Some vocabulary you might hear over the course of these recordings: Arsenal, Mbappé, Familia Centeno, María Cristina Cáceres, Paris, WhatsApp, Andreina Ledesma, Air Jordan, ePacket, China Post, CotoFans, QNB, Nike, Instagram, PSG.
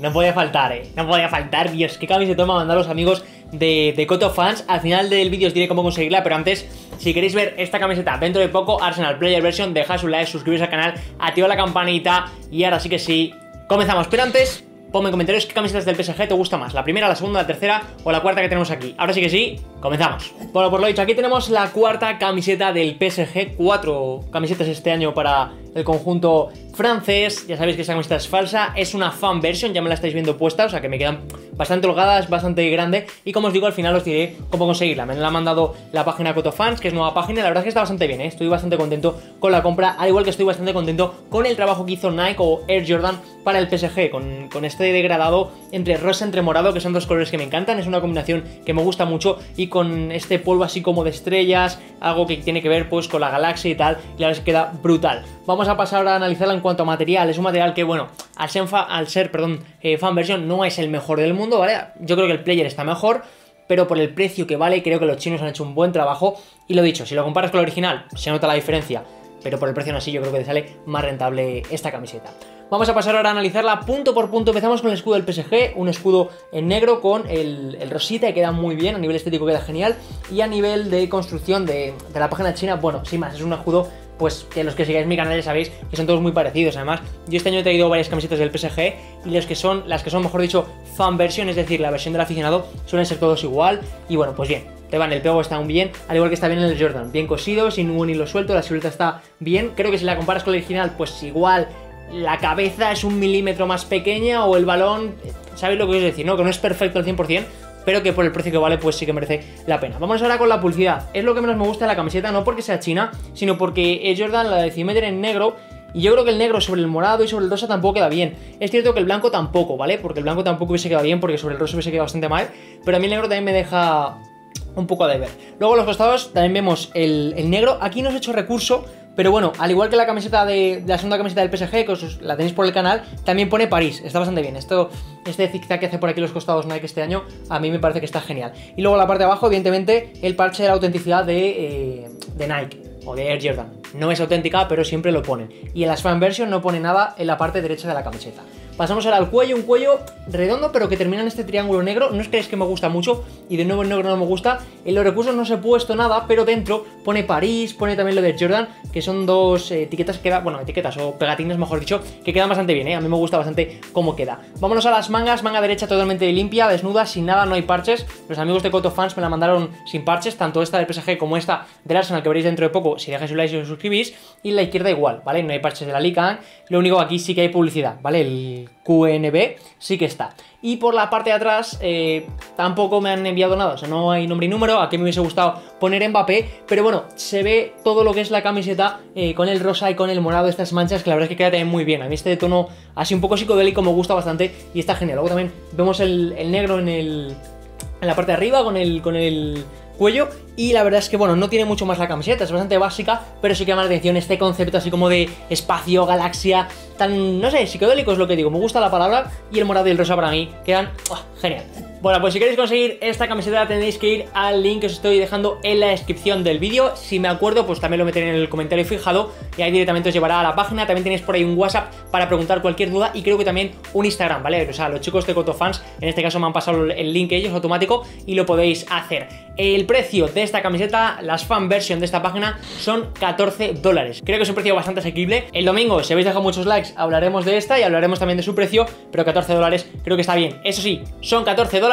No podía faltar, no podía faltar. Dios, qué camiseta me han mandado los amigos de CotoFans. Al final del vídeo os diré cómo conseguirla, pero antes, si queréis ver esta camiseta dentro de poco, Arsenal Player Version, dejad su like, suscribiros al canal, activad la campanita y ahora sí que sí, comenzamos. Pero antes, ponme en comentarios qué camisetas del PSG te gusta más, la primera, la segunda, la tercera o la cuarta que tenemos aquí. Ahora sí que sí, comenzamos. Bueno, por lo dicho, aquí tenemos la cuarta camiseta del PSG, 4 camisetas este año para el conjunto francés. Ya sabéis que esta camiseta es falsa, es una fan version, ya me la estáis viendo puesta, o sea que me quedan bastante holgadas, bastante grande, y como os digo, al final os diré cómo conseguirla. Me la ha mandado la página CotoFans, que es nueva página, la verdad es que está bastante bien, estoy bastante contento con la compra, al igual que estoy bastante contento con el trabajo que hizo Nike o Air Jordan para el PSG, con este degradado entre rosa, entre morado, que son dos colores que me encantan, es una combinación que me gusta mucho, y con este polvo así como de estrellas, algo que tiene que ver pues con la galaxia y tal, y la verdad es que queda brutal. Vamos a pasar a analizarla en cuanto a material. Es un material que, bueno, al ser fan version no es el mejor del mundo, ¿vale? Yo creo que el player está mejor, pero por el precio que vale creo que los chinos han hecho un buen trabajo, y lo dicho, si lo comparas con el original se nota la diferencia, pero por el precio no así yo creo que te sale más rentable esta camiseta. Vamos a pasar ahora a analizarla punto por punto. Empezamos con el escudo del PSG, un escudo en negro con el rosita, que queda muy bien, a nivel estético queda genial, y a nivel de construcción de la página china, bueno, sin más, es un escudo pues que los que sigáis mi canal ya sabéis que son todos muy parecidos. Además, yo este año he traído varias camisetas del PSG, y las que son, mejor dicho, fan version, es decir, la versión del aficionado, suelen ser todos igual, y bueno, pues bien, te van, el pego está aún bien, al igual que está bien el Jordan, bien cosido, sin ningún hilo suelto, la silueta está bien. Creo que si la comparas con el original, pues igual la cabeza es un milímetro más pequeña, o el balón, ¿sabéis lo que quiero decir? ¿No? Que no es perfecto al 100%, pero que por el precio que vale, pues sí que merece la pena. Vamos ahora con la publicidad. Es lo que menos me gusta de la camiseta, no porque sea china, sino porque es Jordan, la de Cimeter en negro, y yo creo que el negro sobre el morado y sobre el rosa tampoco queda bien. Es cierto que el blanco tampoco, ¿vale? Porque el blanco tampoco hubiese quedado bien, porque sobre el rosa hubiese quedado bastante mal, pero a mí el negro también me deja un poco a deber. Luego a los costados también vemos el negro. Aquí no os he hecho recurso, pero bueno, al igual que la camiseta de la segunda camiseta del PSG, que la tenéis por el canal, también pone París, está bastante bien. Este zigzag que hace por aquí los costados Nike este año, a mí me parece que está genial. Y luego la parte de abajo, evidentemente, el parche de la autenticidad de Nike o de Air Jordan. No es auténtica, pero siempre lo ponen. Y en las fan version no pone nada en la parte derecha de la camiseta. Pasamos ahora al cuello, un cuello redondo pero que termina en este triángulo negro, no os creéis que me gusta mucho, y de nuevo el negro no me gusta. En los recursos no os he puesto nada, pero dentro pone París, pone también lo de Jordan, que son dos etiquetas que queda, bueno, etiquetas o pegatines mejor dicho, que quedan bastante bien, a mí me gusta bastante cómo queda. Vámonos a las mangas, manga derecha totalmente limpia, desnuda, sin nada, no hay parches. Los amigos de CotoFans me la mandaron sin parches, tanto esta del PSG como esta del Arsenal, que veréis dentro de poco si dejáis un like y os suscribís, y la izquierda igual, ¿vale? No hay parches de la Lican, lo único que aquí sí que hay publicidad, ¿vale? El QNB sí que está. Y por la parte de atrás tampoco me han enviado nada, o sea, no hay nombre y número. Aquí me hubiese gustado poner Mbappé, pero bueno, se ve todo lo que es la camiseta con el rosa y con el morado, estas manchas, que la verdad es que queda también muy bien. A mí este tono así un poco psicodélico me gusta bastante y está genial. Luego también vemos el negro en la parte de arriba con el cuello, y la verdad es que bueno, no tiene mucho más la camiseta, es bastante básica, pero sí que llama la atención este concepto así como de espacio, galaxia, tan, no sé, psicodélico es lo que digo, me gusta la palabra, y el morado y el rosa para mí quedan genial. Bueno, pues si queréis conseguir esta camiseta tenéis que ir al link que os estoy dejando en la descripción del vídeo. Si me acuerdo, pues también lo meteré en el comentario fijado y ahí directamente os llevará a la página. También tenéis por ahí un WhatsApp para preguntar cualquier duda, y creo que también un Instagram, ¿vale? O sea, los chicos de CotoFans en este caso me han pasado el link ellos automático y lo podéis hacer. El precio de esta camiseta, las fan version de esta página, son $14. Creo que es un precio bastante asequible. El domingo, si habéis dejado muchos likes, hablaremos de esta y hablaremos también de su precio, pero $14 creo que está bien. Eso sí, son $14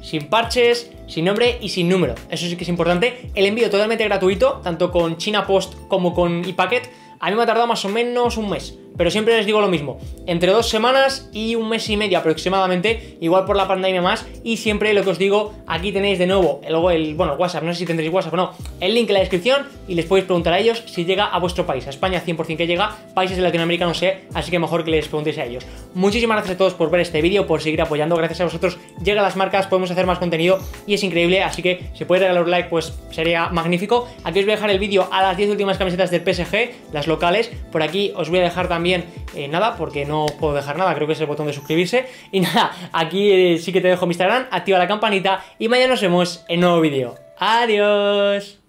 sin parches, sin nombre y sin número. Eso sí que es importante. El envío totalmente gratuito, tanto con China Post como con ePacket. A mí me ha tardado más o menos un mes, pero siempre les digo lo mismo, entre 2 semanas y un mes y medio aproximadamente, igual por la pandemia más, y siempre lo que os digo, aquí tenéis de nuevo el WhatsApp, no sé si tendréis WhatsApp o no, el link en la descripción, y les podéis preguntar a ellos si llega a vuestro país. A España 100% que llega, países de Latinoamérica no sé, así que mejor que les preguntéis a ellos. Muchísimas gracias a todos por ver este vídeo, por seguir apoyando, gracias a vosotros llega a las marcas, podemos hacer más contenido y es increíble, así que si podéis regalar un like pues sería magnífico. Aquí os voy a dejar el vídeo a las 10 últimas camisetas del PSG, las locales, por aquí os voy a dejar también nada, porque no puedo dejar nada, creo que es el botón de suscribirse, y nada, aquí sí que te dejo mi Instagram, activa la campanita y mañana nos vemos en nuevo vídeo. Adiós.